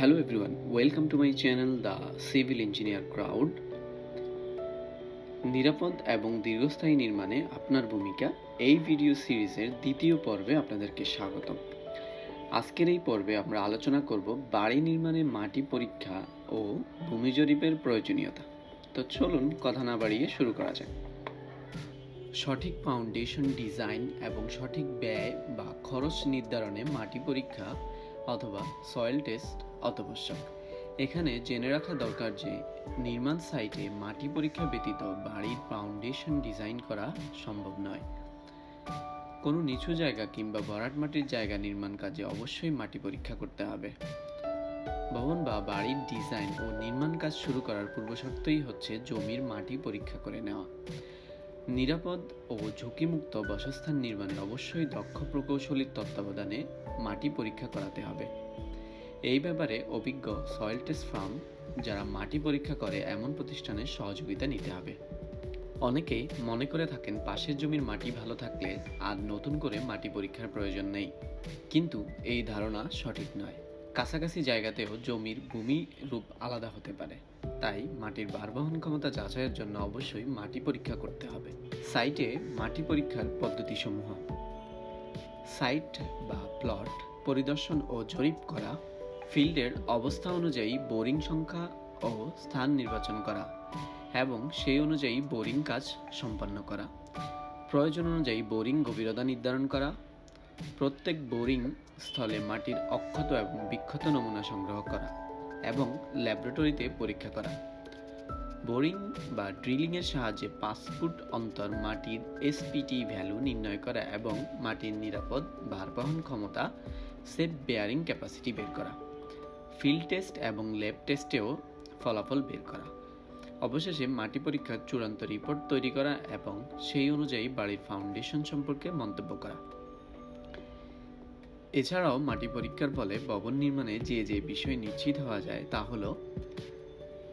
Hello everyone, welcome to my channel The Civil Engineer Crowd। নিরাপদ এবং দীর্ঘস্থায়ী নির্মাণে আপনার ভূমিকা এই ভিডিও সিরিজের দ্বিতীয় পর্বে আপনাদেরকে স্বাগতম। আজকের এই পর্বে আমরা আলোচনা করব বাড়ি নির্মাণে মাটি পরীক্ষা ও ভূমি জরিপের প্রয়োজনীয়তা। তো চলুন কথা না বাড়িয়ে শুরু করা যাক। সঠিক ফাউন্ডেশন ডিজাইন এবং সঠিক ব্যয় বা খরচ নির্ধারণে মাটি পরীক্ষা অথবা সয়েল টেস্ট অত্যাবশ্যক। এখানে জেনে রাখা দরকার যে নির্মাণ সাইটে মাটি পরীক্ষা ব্যতীত বাড়ির ফাউন্ডেশন ডিজাইন করা সম্ভব নয়। কোনো নিচু জায়গা কিংবা ভরাট মাটির জায়গা নির্মাণ কাজে অবশ্যই মাটি পরীক্ষা করতে হবে। ভবন বা বাড়ির ডিজাইন ও নির্মাণ কাজ শুরু করার পূর্বশর্তই হচ্ছে জমির মাটি পরীক্ষা করে নেওয়া। নিরাপদ ও ঝুঁকিমুক্ত বাসস্থান নির্মাণে অবশ্যই দক্ষ প্রকৌশলীর তত্ত্বাবধানে মাটি পরীক্ষা করাতে হবে। এই ব্যাপারে অভিজ্ঞ সয়েল টেস্ট ফার্ম যারা মাটি পরীক্ষা করে এমন প্রতিষ্ঠানের সহযোগিতা নিতে হবে। অনেকেই মনে করে থাকেন পাশের জমির মাটি ভালো থাকলে আর নতুন করে মাটি পরীক্ষার প্রয়োজন নেই, কিন্তু এই ধারণা সঠিক নয়। কাছাকাছি জায়গাতেও জমির ভূমি রূপ আলাদা হতে পারে, তাই মাটির ভারবহন ক্ষমতা যাচাইয়ের জন্য অবশ্যই মাটি পরীক্ষা করতে হবে। সাইটে মাটি পরীক্ষার পদ্ধতিসমূহ। সাইট বা প্লট পরিদর্শন ও জরিপ করা, ফিল্ডের অবস্থা অনুযায়ী বোরিং সংখ্যা ও স্থান নির্বাচন করা এবং সেই অনুযায়ী বোরিং কাজ সম্পন্ন করা, প্রয়োজন অনুযায়ী বোরিং গভীরতা নির্ধারণ করা, প্রত্যেক বোরিং স্থলে মাটির অক্ষত এবং বিক্ষত নমুনা সংগ্রহ করা এবং ল্যাবরেটরিতে পরীক্ষা করা। বোরিং বা ড্রিলিংয়ের সাহায্যে 5 ফুট অন্তর মাটির এসপিটি ভ্যালু নির্ণয় করা এবং মাটির নিরাপদ ভারবহন ক্ষমতা সেফ বেয়ারিং ক্যাপাসিটি বের করা, ফিল্ড টেস্ট এবং ল্যাব টেস্টেও ফলাফল বের করা, অবশেষে মাটি পরীক্ষার চূড়ান্ত রিপোর্ট তৈরি করা এবং সেই অনুযায়ী বাড়ির ফাউন্ডেশন সম্পর্কে মন্তব্য করা। এছাড়াও মাটি পরীক্ষার ফলে ভবন নির্মাণে যে যে বিষয় নিশ্চিত হওয়া যায় তা হলো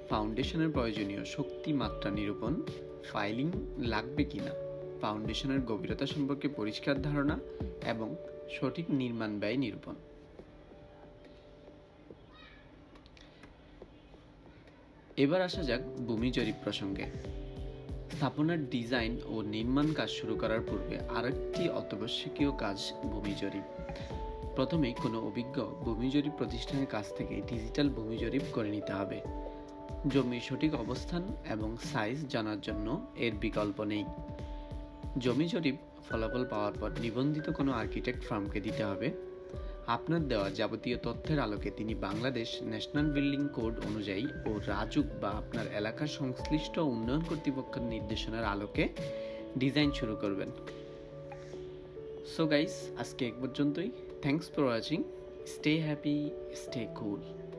ফাউন্ডেশনের প্রয়োজনীয় শক্তি মাত্রা নিরূপণ, ফাইলিং লাগবে কিনা, ফাউন্ডেশনের গভীরতা সম্পর্কে পরিষ্কার ধারণা এবং সঠিক নির্মাণ ব্যয় নিরূপণ। এবার আসা যাক ভূমি জরিপ প্রসঙ্গে। স্থাপনার ডিজাইন ও নির্মাণ কাজ শুরু করার পূর্বে আরেকটি অত্যাবশ্যকীয় কাজ ভূমি জরিপ। প্রথমেই কোনো অভিজ্ঞ ভূমি জরিপ প্রতিষ্ঠানের কাছ থেকে ডিজিটাল ভূমি জরিপ করে নিতে হবে। জমির সঠিক অবস্থান এবং সাইজ জানার জন্য এর বিকল্প নেই। জমি জরিপ ফলাফল পাওয়ার পর নিবন্ধিত কোনো আর্কিটেক্ট ফার্মকে দিতে হবে। আপনার দেওয়া যাবতীয় তথ্যের আলোকে তিনি বাংলাদেশ ন্যাশনাল বিল্ডিং কোড অনুযায়ী ও রাজুক বা আপনার এলাকার সংশ্লিষ্ট উন্নয়ন কর্তৃপক্ষের নির্দেশনার আলোকে ডিজাইন শুরু করবেন। সো গাইস, আজকে এই পর্যন্তই। Thanks for watching. Stay happy, stay cool.